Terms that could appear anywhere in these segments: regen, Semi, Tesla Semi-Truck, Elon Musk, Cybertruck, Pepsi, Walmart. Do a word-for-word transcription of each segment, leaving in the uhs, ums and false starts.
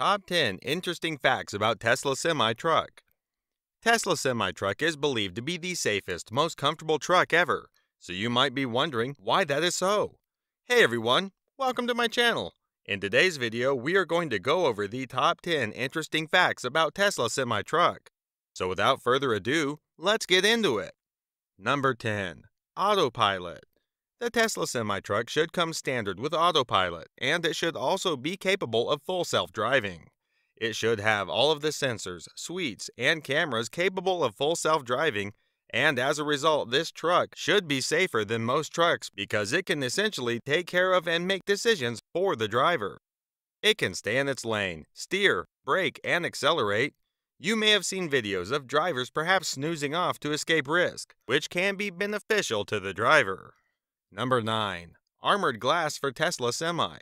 Top ten Interesting Facts About Tesla Semi-Truck. Tesla Semi-Truck is believed to be the safest, most comfortable truck ever, so you might be wondering why that is so. Hey everyone, welcome to my channel. In today's video, we are going to go over the top ten interesting facts about Tesla Semi-Truck. So without further ado, let's get into it. Number ten. Autopilot. The Tesla Semi-Truck should come standard with autopilot, and it should also be capable of full self-driving. It should have all of the sensors, suites, and cameras capable of full self-driving, and as a result, this truck should be safer than most trucks because it can essentially take care of and make decisions for the driver. It can stay in its lane, steer, brake, and accelerate. You may have seen videos of drivers perhaps snoozing off to escape risk, which can be beneficial to the driver. Number nine. Armored glass for Tesla Semi.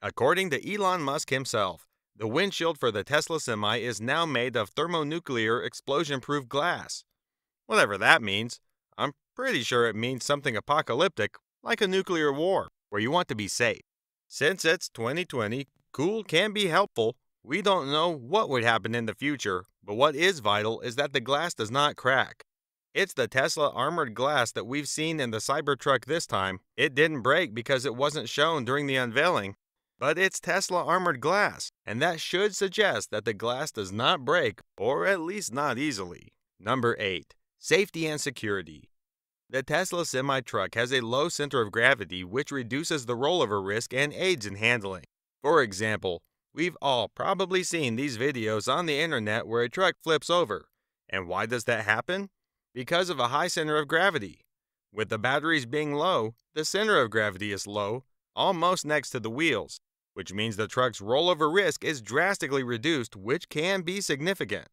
According to Elon Musk himself, the windshield for the Tesla Semi is now made of thermonuclear explosion-proof glass. Whatever that means, I'm pretty sure it means something apocalyptic, like a nuclear war, where you want to be safe. Since it's twenty twenty, cool can be helpful. We don't know what would happen in the future, but what is vital is that the glass does not crack. It's the Tesla armored glass that we've seen in the Cybertruck this time. It didn't break because it wasn't shown during the unveiling, but it's Tesla armored glass, and that should suggest that the glass does not break, or at least not easily. Number eight. Safety and security. The Tesla Semi-Truck has a low center of gravity which reduces the rollover risk and aids in handling. For example, we've all probably seen these videos on the internet where a truck flips over. And why does that happen? Because of a high center of gravity. With the batteries being low, the center of gravity is low, almost next to the wheels, which means the truck's rollover risk is drastically reduced, which can be significant.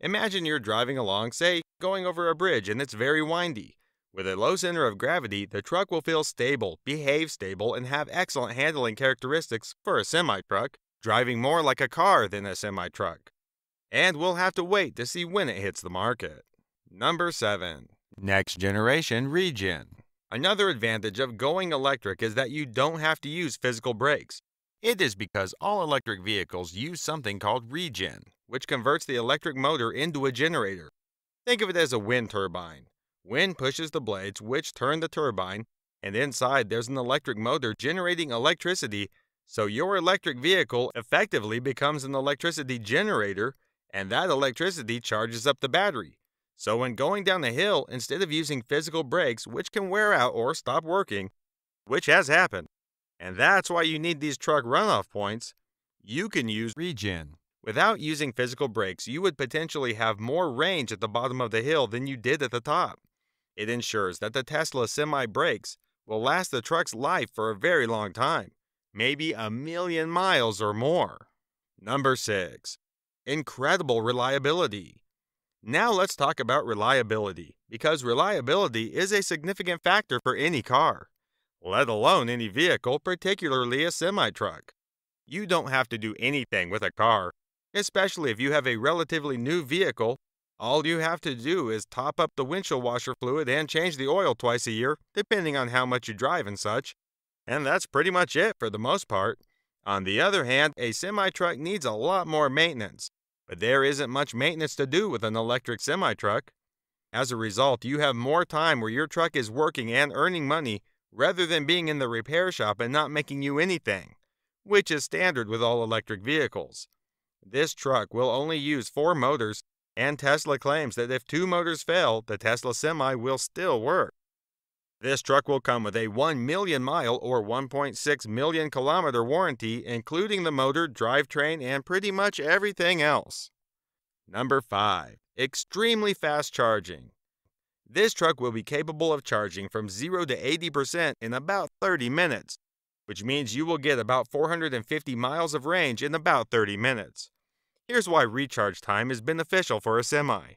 Imagine you're driving along, say, going over a bridge and it's very windy. With a low center of gravity, the truck will feel stable, behave stable, and have excellent handling characteristics for a semi-truck, driving more like a car than a semi-truck. And we'll have to wait to see when it hits the market. Number seven. Next Generation Regen. Another advantage of going electric is that you don't have to use physical brakes. It is because all electric vehicles use something called regen, which converts the electric motor into a generator. Think of it as a wind turbine. Wind pushes the blades which turn the turbine, and inside there's an electric motor generating electricity, so your electric vehicle effectively becomes an electricity generator, and that electricity charges up the battery. So when going down the hill, instead of using physical brakes which can wear out or stop working, which has happened, and that's why you need these truck runoff points, you can use regen. Without using physical brakes, you would potentially have more range at the bottom of the hill than you did at the top. It ensures that the Tesla Semi brakes will last the truck's life for a very long time, maybe a million miles or more. Number six. Incredible reliability. Now let's talk about reliability, because reliability is a significant factor for any car, let alone any vehicle, particularly a semi-truck. You don't have to do anything with a car, especially if you have a relatively new vehicle. All you have to do is top up the windshield washer fluid and change the oil twice a year, depending on how much you drive and such. And that's pretty much it for the most part. On the other hand, a semi-truck needs a lot more maintenance. But there isn't much maintenance to do with an electric semi-truck. As a result, you have more time where your truck is working and earning money rather than being in the repair shop and not making you anything, which is standard with all electric vehicles. This truck will only use four motors, and Tesla claims that if two motors fail, the Tesla Semi will still work. This truck will come with a one million mile or one point six million kilometer warranty, including the motor, drivetrain, and pretty much everything else. Number five. Extremely fast charging. This truck will be capable of charging from zero to eighty percent in about thirty minutes, which means you will get about four hundred fifty miles of range in about thirty minutes. Here's why recharge time is beneficial for a semi.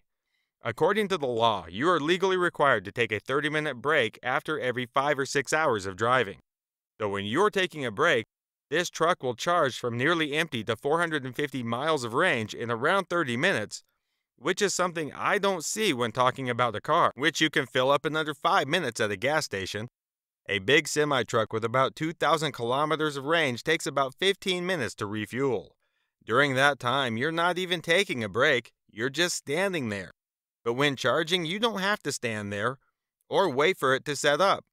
According to the law, you are legally required to take a thirty minute break after every five or six hours of driving. So when you're taking a break, this truck will charge from nearly empty to four hundred fifty miles of range in around thirty minutes, which is something I don't see when talking about a car, which you can fill up in under five minutes at a gas station. A big semi-truck with about two thousand kilometers of range takes about fifteen minutes to refuel. During that time, you're not even taking a break, you're just standing there. But when charging, you don't have to stand there or wait for it to set up.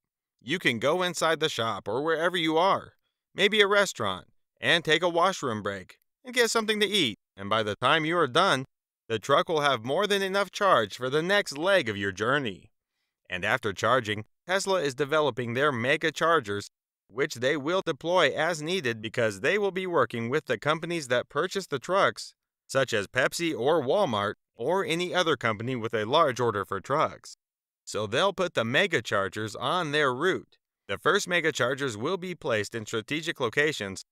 You can go inside the shop or wherever you are, maybe a restaurant, and take a washroom break and get something to eat. And by the time you are done, the truck will have more than enough charge for the next leg of your journey. And after charging, Tesla is developing their mega chargers, which they will deploy as needed because they will be working with the companies that purchase the trucks, such as Pepsi or Walmart or any other company with a large order for trucks. So they'll put the mega chargers on their route. The first mega chargers will be placed in strategic locations,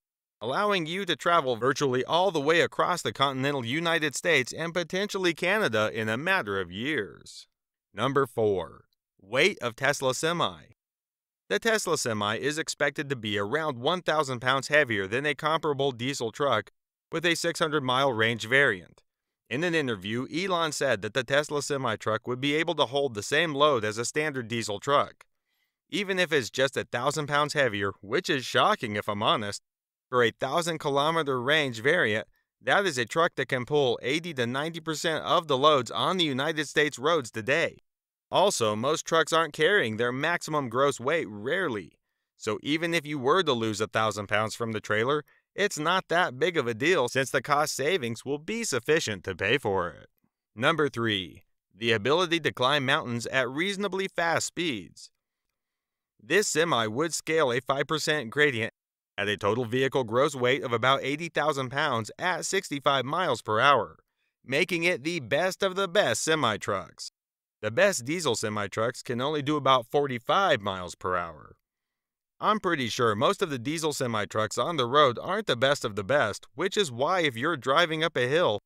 allowing you to travel virtually all the way across the continental United States and potentially Canada in a matter of years. Number four. Weight of Tesla Semi. The Tesla Semi is expected to be around one thousand pounds heavier than a comparable diesel truck with a six hundred mile range variant. In an interview, Elon said that the Tesla Semi-Truck would be able to hold the same load as a standard diesel truck, even if it's just one thousand pounds heavier, which is shocking if I'm honest. For a one thousand kilometer range variant, that is a truck that can pull eighty to ninety percent of the loads on the United States roads today. Also, most trucks aren't carrying their maximum gross weight rarely, so even if you were to lose one thousand pounds from the trailer, it's not that big of a deal since the cost savings will be sufficient to pay for it. Number three. The ability to climb mountains at reasonably fast speeds. This semi would scale a five percent gradient at a total vehicle gross weight of about eighty thousand pounds at sixty-five miles per hour, making it the best of the best semi-trucks. The best diesel semi-trucks can only do about forty-five miles per hour. I'm pretty sure most of the diesel semi-trucks on the road aren't the best of the best, which is why if you're driving up a hill,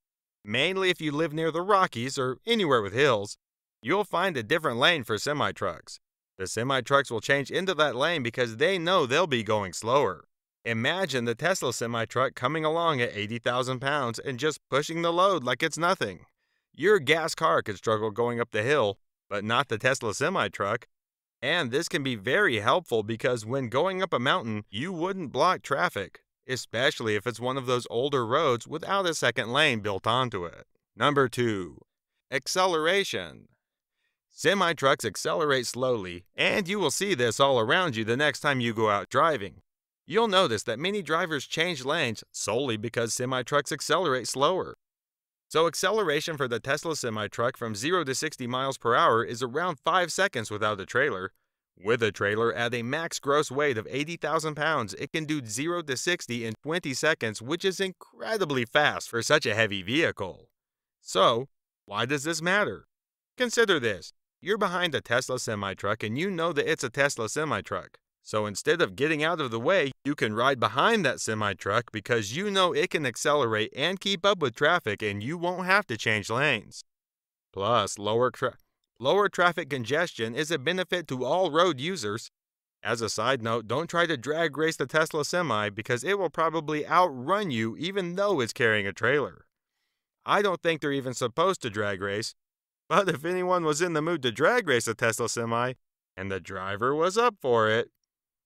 mainly if you live near the Rockies or anywhere with hills, you'll find a different lane for semi-trucks. The semi-trucks will change into that lane because they know they'll be going slower. Imagine the Tesla semi-truck coming along at eighty thousand pounds and just pushing the load like it's nothing. Your gas car could struggle going up the hill, but not the Tesla semi-truck. And this can be very helpful because when going up a mountain, you wouldn't block traffic, especially if it's one of those older roads without a second lane built onto it. Number two. Acceleration. Semi-trucks accelerate slowly, and you will see this all around you the next time you go out driving. You'll notice that many drivers change lanes solely because semi-trucks accelerate slower. So acceleration for the Tesla semi-truck from zero to sixty miles per hour is around five seconds without a trailer. With a trailer at a max gross weight of eighty thousand pounds, it can do zero to sixty in twenty seconds, which is incredibly fast for such a heavy vehicle. So, why does this matter? Consider this. You're behind a Tesla semi-truck and you know that it's a Tesla semi-truck. So instead of getting out of the way, you can ride behind that semi-truck because you know it can accelerate and keep up with traffic and you won't have to change lanes. Plus, lower, tra lower traffic congestion is a benefit to all road users. As a side note, don't try to drag race the Tesla semi because it will probably outrun you even though it's carrying a trailer. I don't think they're even supposed to drag race, but if anyone was in the mood to drag race a Tesla semi and the driver was up for it,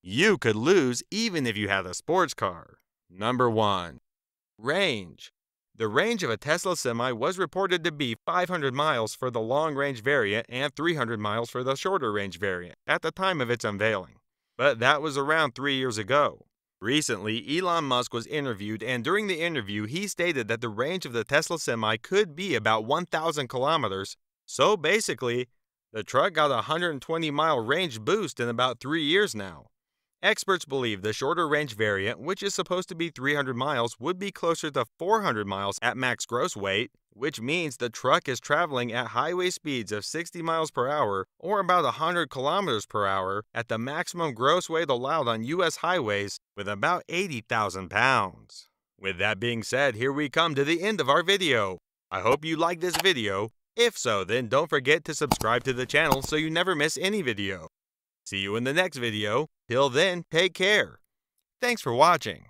you could lose even if you had a sports car. Number one. Range. The range of a Tesla Semi was reported to be five hundred miles for the long-range variant and three hundred miles for the shorter-range variant at the time of its unveiling. But that was around three years ago. Recently, Elon Musk was interviewed, and during the interview he stated that the range of the Tesla Semi could be about one thousand kilometers, so basically, the truck got a one hundred twenty mile range boost in about three years now. Experts believe the shorter-range variant, which is supposed to be three hundred miles, would be closer to four hundred miles at max gross weight, which means the truck is traveling at highway speeds of sixty miles per hour or about one hundred kilometers per hour at the maximum gross weight allowed on U S highways with about eighty thousand pounds. With that being said, here we come to the end of our video. I hope you liked this video. If so, then don't forget to subscribe to the channel so you never miss any video. See you in the next video. Till then, take care. Thanks for watching.